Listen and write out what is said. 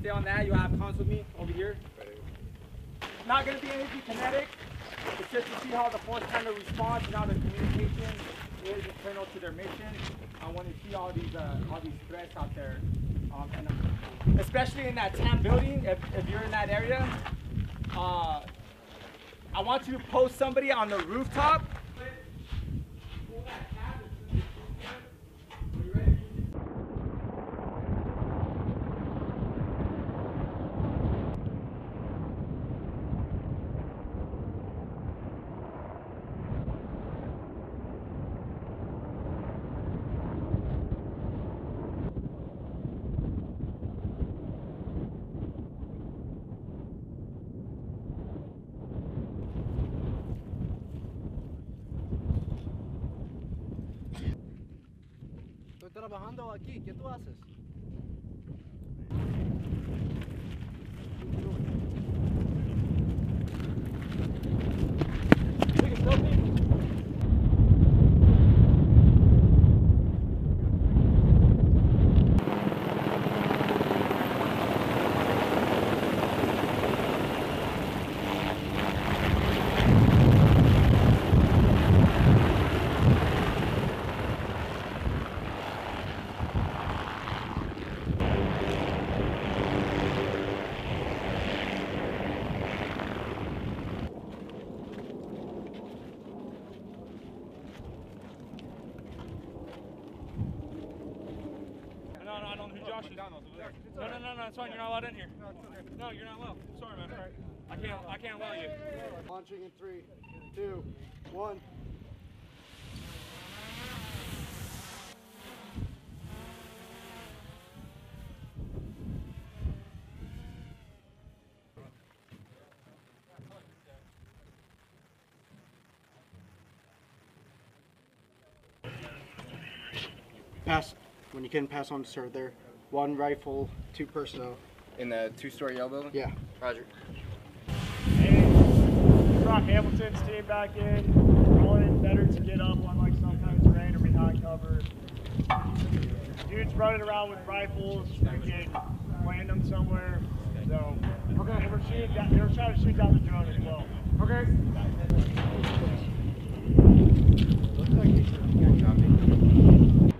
stay on that. You'll have cons with me over here. It's not going to be anything kinetic. It's just to see how the force kind of responds and how the communication is internal to their mission. I want to see all these threats out there, and especially in that TAM building. If you're in that area, I want you to post somebody on the rooftop. Trabajando aquí, ¿qué tú haces? No, it's fine. You're not allowed in here. No, it's okay. No, you're not allowed. Sorry, man. All right. I can't allow you. Launching in 3, 2, 1. Pass. When you can, pass on to serve there. 1 rifle, 2 personnel. In the 2-story yellow building? Yeah. Roger. Hey, Rock Hamilton's team back in. Calling it better to get up on like some kind of terrain or behind cover. Dudes running around with rifles. We can land them somewhere. So, okay. And we're trying to shoot down the drone as well. Okay. Looks like he's going to drop me.